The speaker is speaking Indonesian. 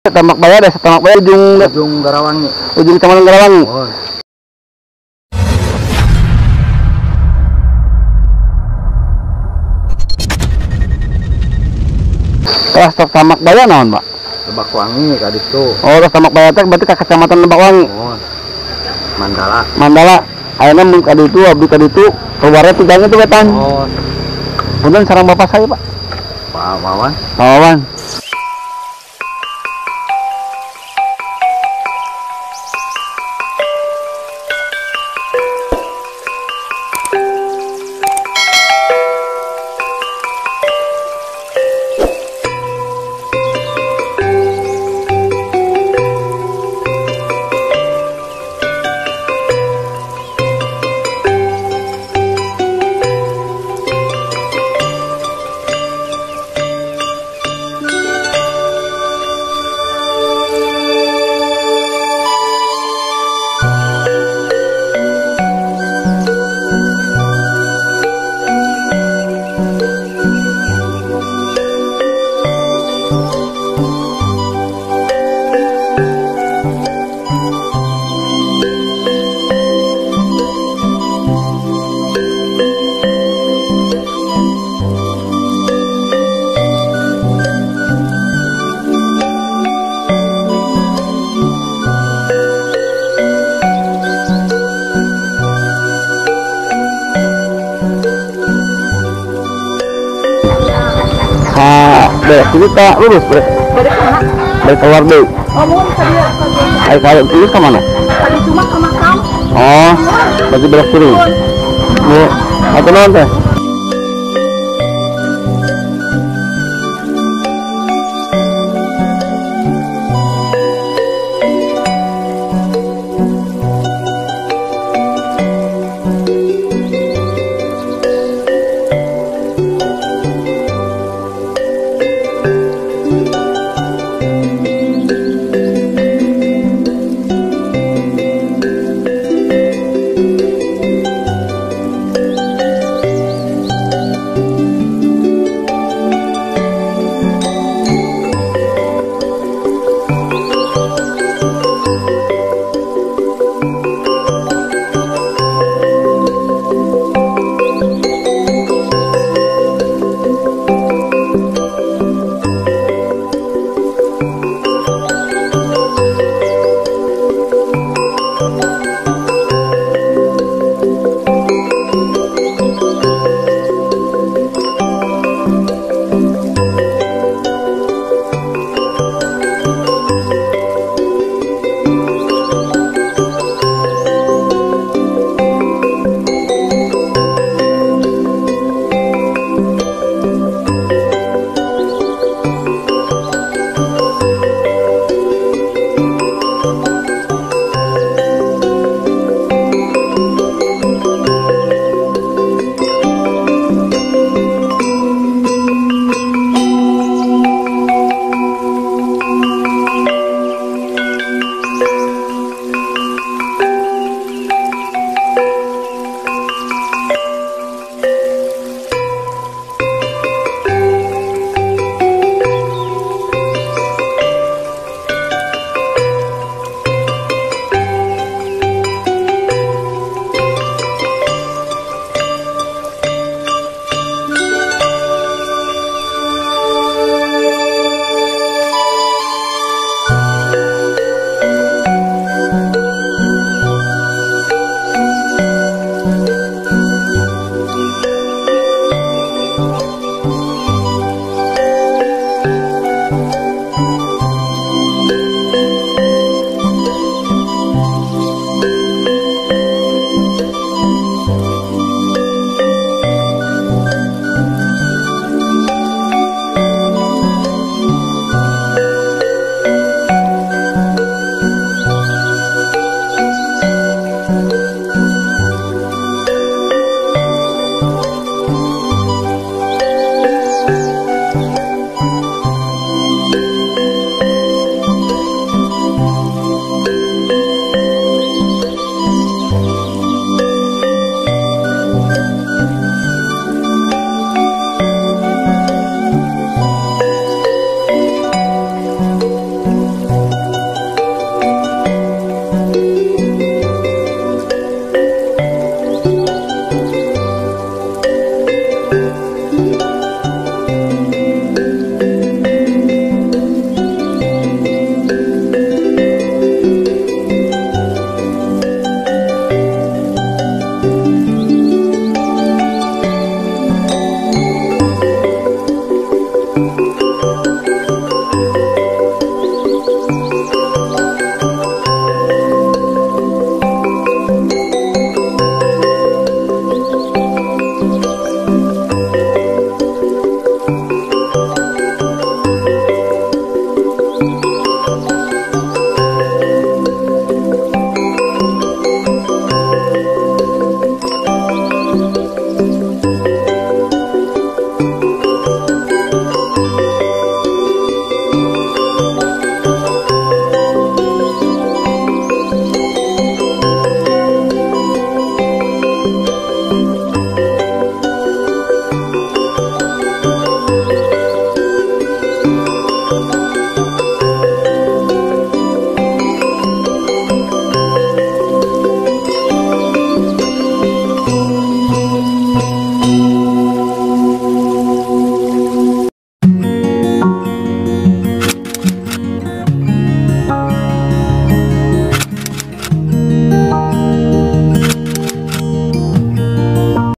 Tambakbaya desa Tambakbaya ujung Garawangi. Ujung Taman Garawangi. Oh. Klaster Tambakbaya naon, Pak? Tambakwangi ka ditu. Oh, klaster Tambakbaya teh berarti ka Kecamatan Tambakwangi. Oh. Mandala. Mandala. Ayeuna mun ka ditu abdi ka ditu, keluarnya tinggalnya tuh wetan. Oh. Punten sareng bapak saya, Pak. Pak Wawan. Pak Wawan. Sini tak lurus, Bre. Dari keluar deh. Oh, mohon saya. Ayo kalau lurus ke mana? Kalau cuma ke Makau. Oh, berarti belok kiri. Nih, atau non teh?